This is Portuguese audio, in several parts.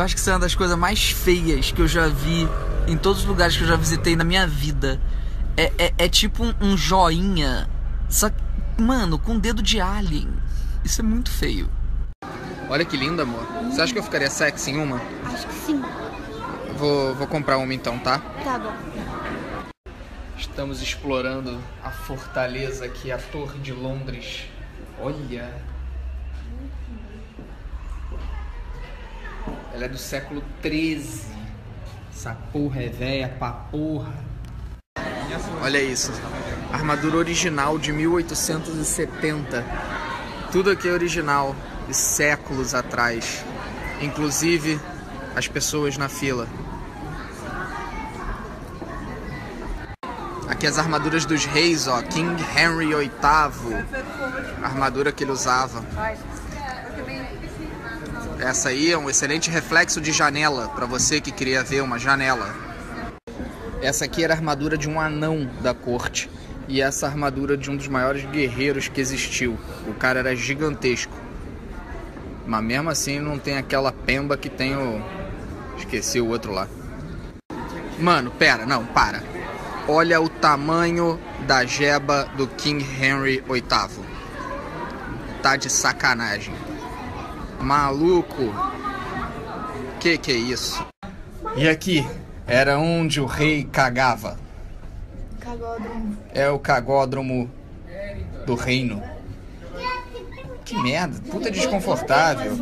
Eu acho que isso é uma das coisas mais feias que eu já vi em todos os lugares que eu já visitei na minha vida. É tipo um joinha, só que, mano, com dedo de alien. Isso é muito feio. Olha que linda, amor. Você acha que eu ficaria sexy em uma? Acho que sim. Vou comprar uma então, tá? Tá bom. Estamos explorando a fortaleza aqui, a Torre de Londres. Olha! Ela é do século XIII. Essa porra é velha pra porra. Olha isso. Armadura original de 1870. Tudo aqui é original, de séculos atrás. Inclusive as pessoas na fila. Aqui as armaduras dos reis, ó. King Henry VIII. A armadura que ele usava. Essa aí é um excelente reflexo de janela, pra você que queria ver uma janela. Essa aqui era a armadura de um anão da corte. E essa armadura de um dos maiores guerreiros que existiu. O cara era gigantesco. Mas mesmo assim não tem aquela pemba que tem o... Esqueci o outro lá. Mano, pera, não, para. Olha o tamanho da jeba do King Henry VIII. Tá de sacanagem. Maluco, que é isso? E aqui era onde o rei cagava. Cagódromo. É o cagódromo do reino. Que merda, puta desconfortável.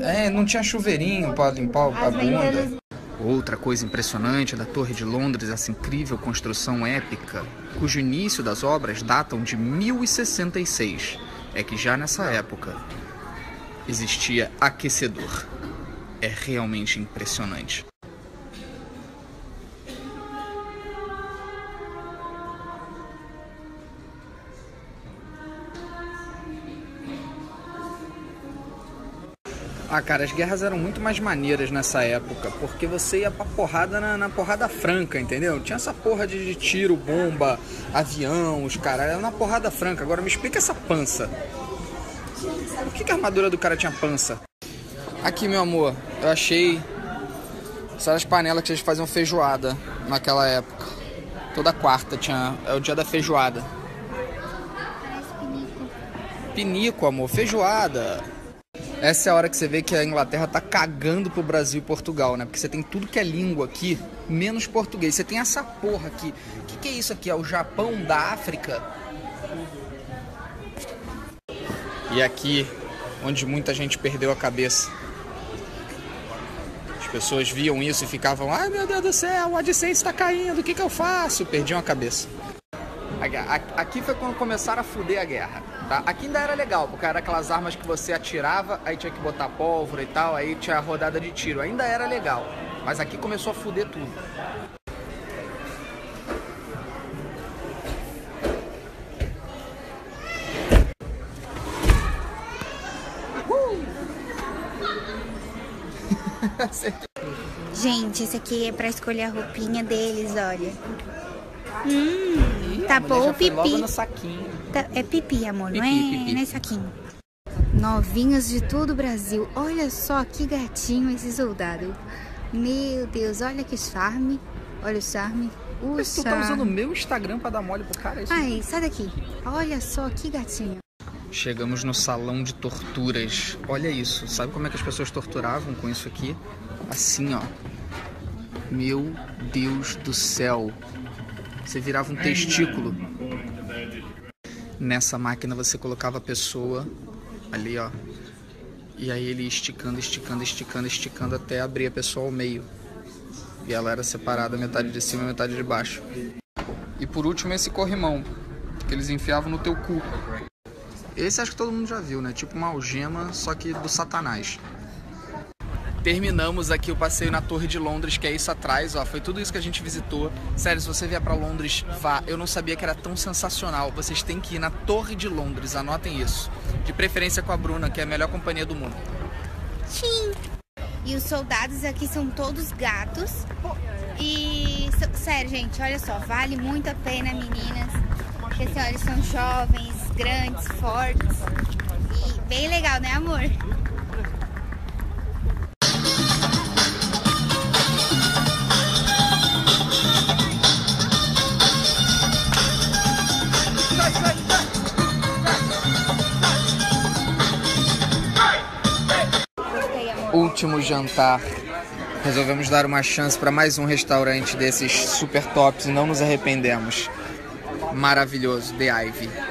É, não tinha chuveirinho pra limpar a bunda. Outra coisa impressionante da Torre de Londres, essa incrível construção épica, cujo início das obras datam de 1066, é que já nessa época existia aquecedor. É realmente impressionante. Ah, cara, as guerras eram muito mais maneiras nessa época, porque você ia pra porrada na porrada franca, entendeu? Tinha essa porra de tiro, bomba, avião, os caras, era na porrada franca. Agora me explica essa pança. Por que a armadura do cara tinha pança? Aqui, meu amor, eu achei... Essas eram as panelas que eles faziam feijoada naquela época. Toda quarta tinha... É o dia da feijoada. Pinico, amor. Feijoada. Essa é a hora que você vê que a Inglaterra tá cagando pro Brasil e Portugal, né? Porque você tem tudo que é língua aqui, menos português. Você tem essa porra aqui. O que é isso aqui? É o Japão da África? E aqui, onde muita gente perdeu a cabeça. As pessoas viam isso e ficavam... Ai, meu Deus do céu, o AdSense está caindo, o que eu faço? Perdiam a cabeça. Aqui foi quando começaram a fuder a guerra, tá? Aqui ainda era legal, porque era aquelas armas que você atirava, aí tinha que botar pólvora e tal, aí tinha a rodada de tiro. Ainda era legal, mas aqui começou a fuder tudo. Gente, esse aqui é pra escolher a roupinha deles, olha. Tapou o pipi. Logo no saquinho. É pipi, amor, pipi, não é? Pipi. Não é saquinho. Novinhos de todo o Brasil. Olha só que gatinho esse soldado. Meu Deus, olha que charme. Olha o charme. Mas tu tá usando o meu Instagram pra dar mole pro cara? Isso? Ai, sai daqui. Olha só que gatinho. Chegamos no salão de torturas. Olha isso. Sabe como é que as pessoas torturavam com isso aqui? Assim, ó. Meu Deus do céu. Você virava um testículo. Nessa máquina você colocava a pessoa ali, ó. E aí ele ia esticando, esticando, esticando, esticando até abrir a pessoa ao meio. E ela era separada metade de cima e metade de baixo. E por último esse corrimão, que eles enfiavam no teu cu. Esse acho que todo mundo já viu, né? Tipo uma algema, só que do satanás. Terminamos aqui o passeio na Torre de Londres, que é isso atrás, ó. Foi tudo isso que a gente visitou. Sério, se você vier pra Londres, vá. Eu não sabia que era tão sensacional. Vocês têm que ir na Torre de Londres, anotem isso. De preferência com a Bruna, que é a melhor companhia do mundo. Sim. E os soldados aqui são todos gatos. E, sério, gente, olha só. Vale muito a pena, meninas. Porque, assim, olha, eles são jovens, grandes, fortes e bem legal, né, amor? último jantar, resolvemos dar uma chance para mais um restaurante desses super tops e não nos arrependemos. Maravilhoso, The Ivy.